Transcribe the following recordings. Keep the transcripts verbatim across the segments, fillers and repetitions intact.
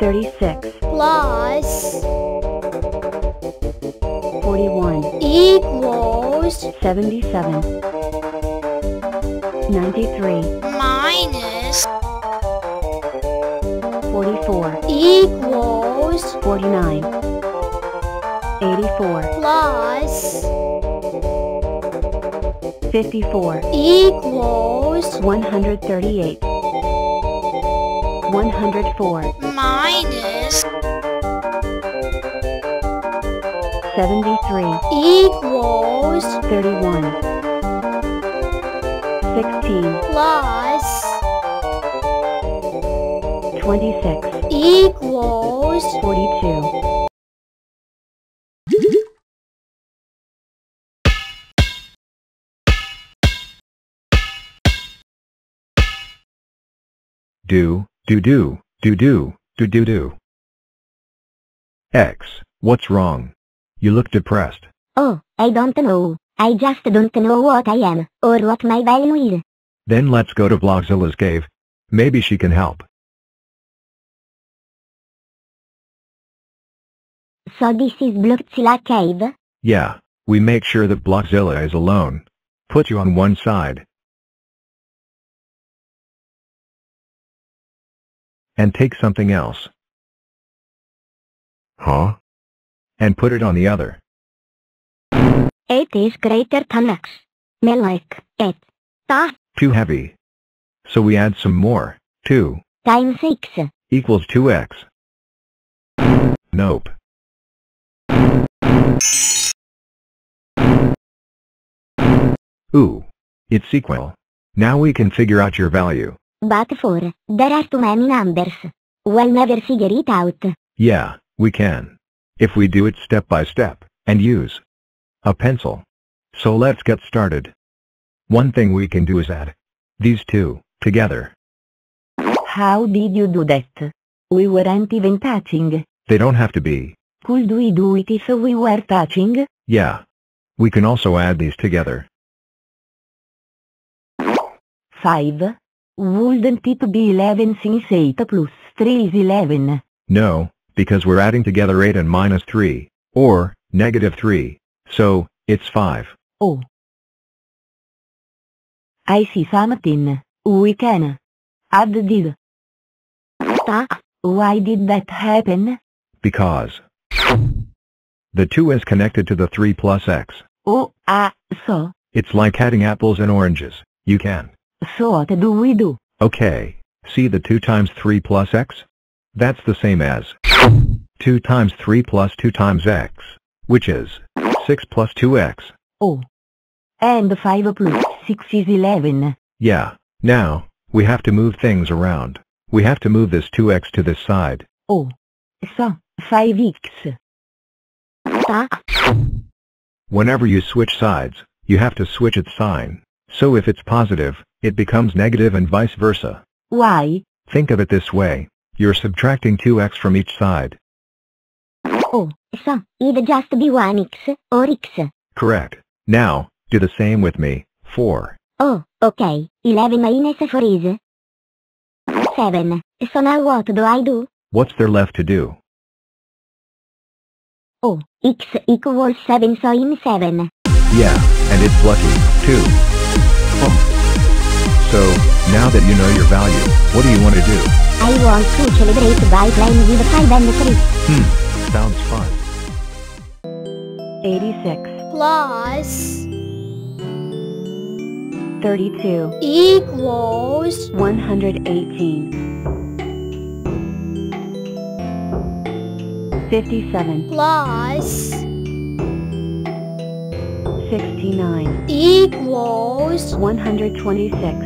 thirty-six plus forty-one equals seventy-seven. ninety-three minus forty-four equals forty-nine. eighty-four plus fifty-four equals one hundred thirty-eight. one hundred four minus seventy-three equals thirty-one. sixteen plus twenty-six equals forty-two. Do, do, do, do, do, do, do, do. X, what's wrong? You look depressed. Oh, I don't know. I just don't know what I am, or what my value is. Then let's go to Vlogzilla's cave. Maybe she can help. So this is Vlogzilla cave? Yeah, we make sure that Vlogzilla is alone. Put you on one side. And take something else. Huh? And put it on the other. It is greater than X. Me like it. Ta. Too heavy. So we add some more. two. Times six. Equals two X. Nope. Ooh. It's equal. Now we can figure out your value. But for, there are too many numbers. We'll never figure it out. Yeah, we can. If we do it step by step, and use a pencil. So let's get started. One thing we can do is add these two together. How did you do that? We weren't even touching. They don't have to be. Could we do it if we were touching? Yeah. We can also add these together. five. Wouldn't it be eleven since eight plus three is eleven? No, because we're adding together eight and minus three, or negative three, so it's five. Oh. I see something. We can add this. Ta, why did that happen? Because the two is connected to the three plus X. Oh, ah, uh, so? It's like adding apples and oranges. You can. So what do we do? Okay, see the two times three plus X? That's the same as two times three plus two times X, which is six plus two X. Oh, and five plus six is eleven. Yeah, now, we have to move things around. We have to move this two X to this side. Oh, so, five X. Whenever you switch sides, you have to switch its sign. So if it's positive, it becomes negative and vice versa. Why? Think of it this way. You're subtracting two X from each side. Oh, so it'd just be one X or X. Correct. Now, do the same with me. four. Oh, okay. eleven minus four is seven. So now what do I do? What's there left to do? Oh, X equals seven, so I'm seven. Yeah, and it's lucky, too. So, now that you know your value, what do you want to do? I want to celebrate by playing with five and three. Hmm, sounds fun. eighty-six plus thirty-two equals one hundred eighteen. fifty-seven plus sixty-nine equals one hundred twenty-six.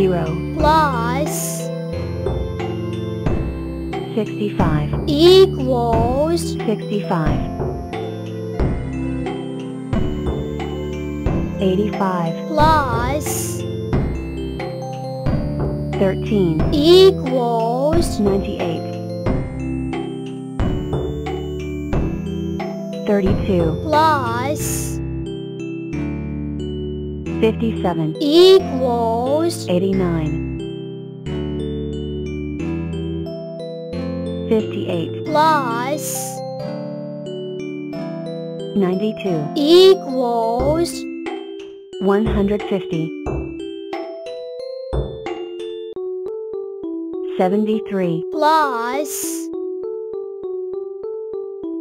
zero plus sixty-five equals sixty-five. eighty-five plus thirteen equals ninety-eight. thirty-two plus fifty-seven equals eighty-nine. fifty-eight plus ninety-two equals one hundred fifty. seventy-three plus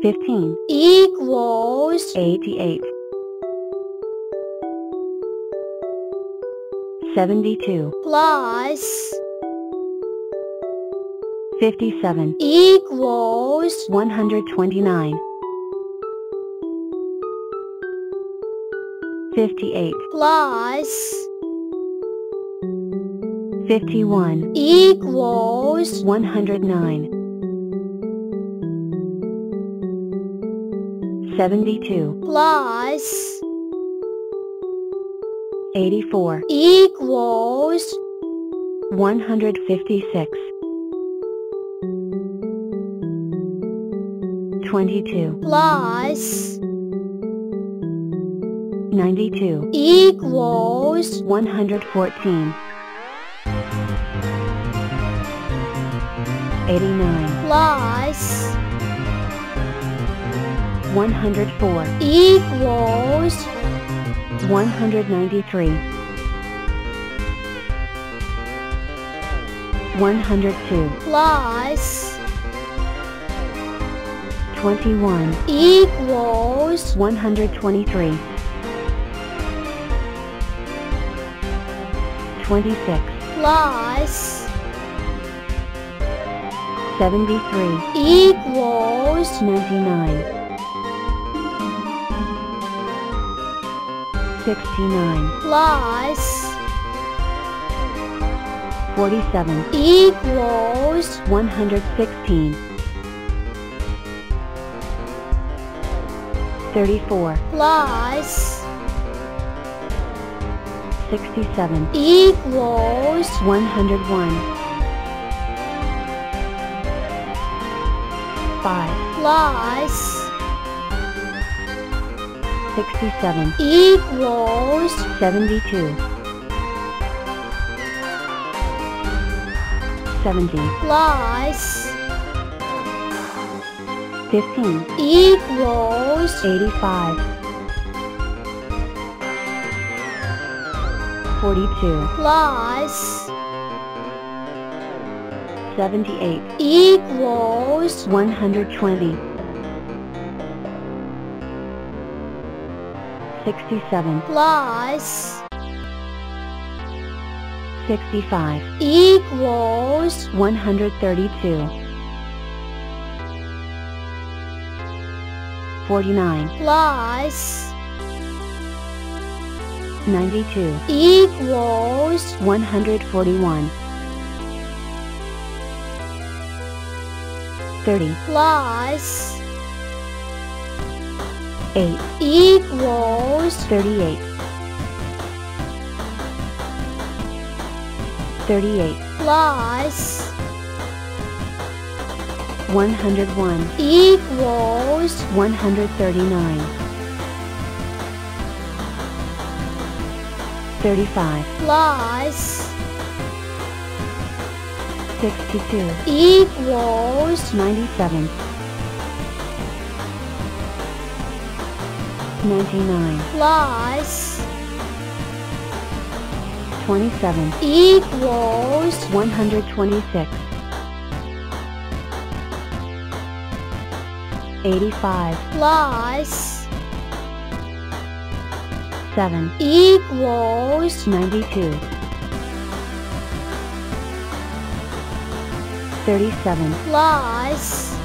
fifteen equals eighty-eight. seventy-two plus fifty-seven equals one hundred twenty-nine. fifty-eight plus fifty-one equals one hundred nine. seventy-two plus eighty-four equals one hundred fifty-six. twenty-two plus ninety-two equals one hundred fourteen. eighty-nine plus one hundred four equals one hundred ninety-three. one hundred two plus twenty-one equals one hundred twenty-three. twenty-six plus seventy-three equals ninety-nine. sixty-nine plus forty-seven equals one hundred sixteen. thirty-four plus sixty-seven equals one hundred one. five plus sixty-seven equals seventy-two. seventy plus fifteen equals eighty-five. forty-two plus seventy-eight equals one hundred twenty. sixty-seven plus sixty-five equals one hundred thirty-two. forty-nine plus ninety-two equals one hundred forty-one. thirty plus eight equals thirty-eight. thirty-eight plus one hundred one equals one hundred thirty-nine. thirty-five plus sixty-two equals ninety-seven. ninety-nine plus twenty-seven equals one hundred twenty-six. eighty-five plus seven equals ninety-two. thirty-seven plus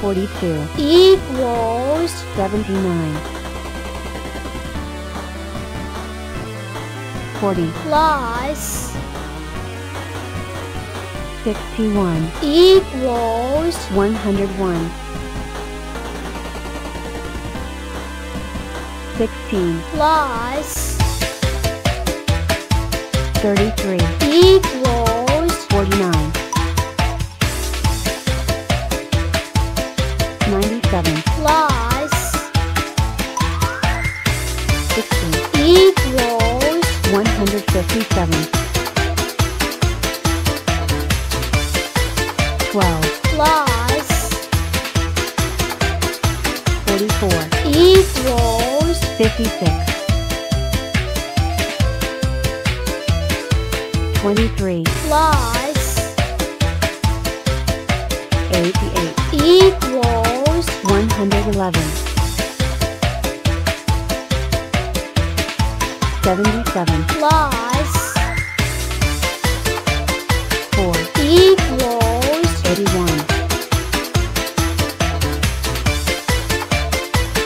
forty-two equals seventy-nine. forty plus sixty-one equals one hundred one. sixteen plus thirty-three equals forty-nine. ninety-seven plus sixty equals one hundred fifty-seven. twelve plus forty-four equals fifty-six. twenty-three plus eighty-eight equals one hundred eleven. seventy-seven plus four equals eighty-one.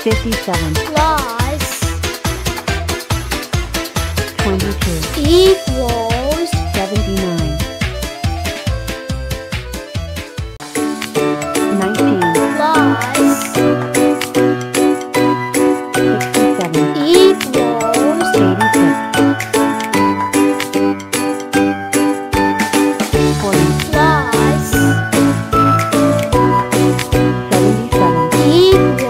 fifty-seven plus twenty-two equals seventy-nine. nineteen plus sixty-seven equals eighty-six. forty plus seventy-seven equals